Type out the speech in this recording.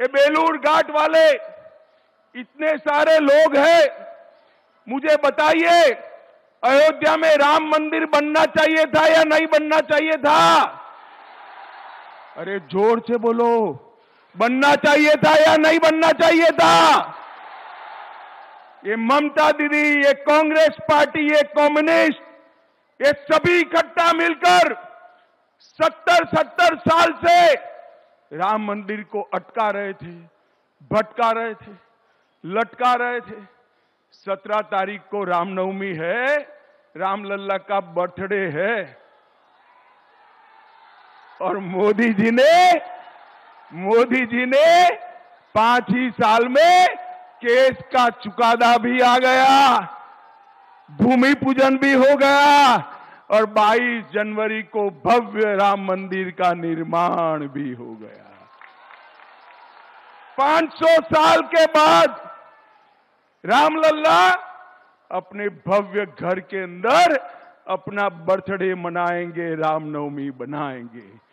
ये बेलूर घाट वाले इतने सारे लोग हैं, मुझे बताइए अयोध्या में राम मंदिर बनना चाहिए था या नहीं बनना चाहिए था? अरे जोर से बोलो, बनना चाहिए था या नहीं बनना चाहिए था? ये ममता दीदी, ये कांग्रेस पार्टी, ये कम्युनिस्ट, ये सभी इकट्ठा मिलकर 70-70 साल से राम मंदिर को अटका रहे थे, भटका रहे थे, लटका रहे थे। 17 तारीख को रामनवमी है, रामलला का बर्थडे है, और मोदी जी ने 5 ही साल में केस का चुकादा भी आ गया, भूमि पूजन भी हो गया और 22 जनवरी को भव्य राम मंदिर का निर्माण भी हो गया। 500 साल के बाद रामलला अपने भव्य घर के अंदर अपना बर्थडे मनाएंगे, रामनवमी बनाएंगे।